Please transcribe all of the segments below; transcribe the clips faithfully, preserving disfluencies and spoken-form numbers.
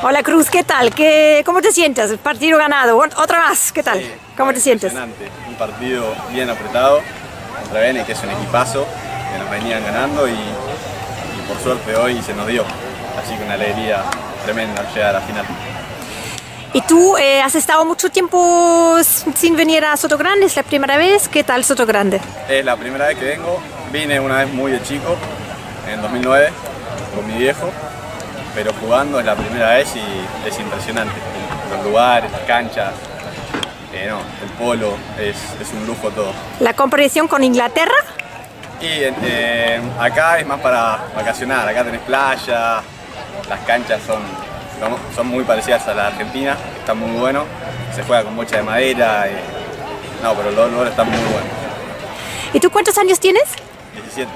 Hola Cruz, ¿qué tal? ¿Qué, ¿Cómo te sientes? El partido ganado, otra más, ¿qué tal? Sí, ¿Cómo te sientes? Un partido bien apretado contra Vene, que es un equipazo, que nos venían ganando y, y por suerte hoy se nos dio. Así que una alegría tremenda llegar a la final. ¿Y tú eh, has estado mucho tiempo sin venir a Sotogrande? ¿Es la primera vez? ¿Qué tal Sotogrande? Es la primera vez que vengo. Vine una vez muy de chico, en dos mil nueve, con mi viejo. Pero jugando es la primera vez y es impresionante. Los lugares, las canchas, eh, no, el polo, es, es un lujo todo. ¿La comparación con Inglaterra? Y eh, acá es más para vacacionar, acá tenés playa, las canchas son, son muy parecidas a la Argentina, está muy bueno, se juega con bocha de madera, y, no, pero los lugares están muy buenos. ¿Y tú cuántos años tienes? diecisiete.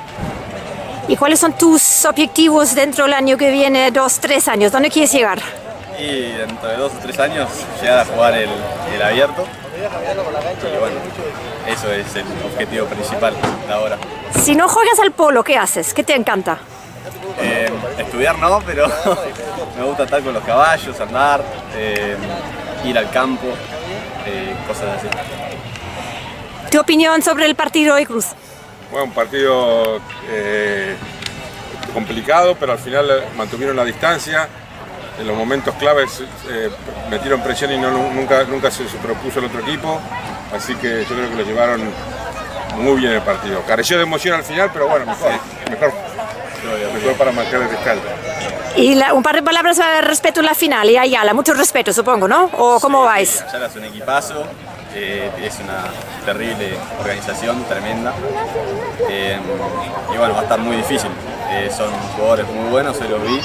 ¿Y cuáles son tus objetivos dentro del año que viene, dos, tres años? ¿Dónde quieres llegar? Y dentro de dos o tres años llegar a jugar el, el abierto. Y bueno, eso es el objetivo principal ahora. Si no juegas al polo, ¿qué haces? ¿Qué te encanta? Eh, estudiar no, pero me gusta estar con los caballos, andar, eh, ir al campo, eh, cosas así. ¿Tu opinión sobre el partido hoy, Cruz? Bueno, un partido eh, complicado, pero al final mantuvieron la distancia. En los momentos claves eh, metieron presión y no, nunca, nunca se superpuso el otro equipo. Así que yo creo que lo llevaron muy bien el partido. Careció de emoción al final, pero bueno, mejor, mejor, mejor para marcar el fiscal. Y la, un par de palabras al respecto a la final y a Ayala. Mucho respeto, supongo, ¿no? ¿O cómo sí, vais? Ayala es un equipazo. Eh, es una terrible organización, tremenda, eh, y bueno, va a estar muy difícil, eh, son jugadores muy buenos, se los vi,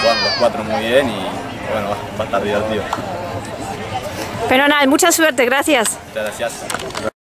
juegan los cuatro muy bien y, y bueno, va, va a estar divertido. Pero nada, mucha suerte, gracias. Muchas gracias.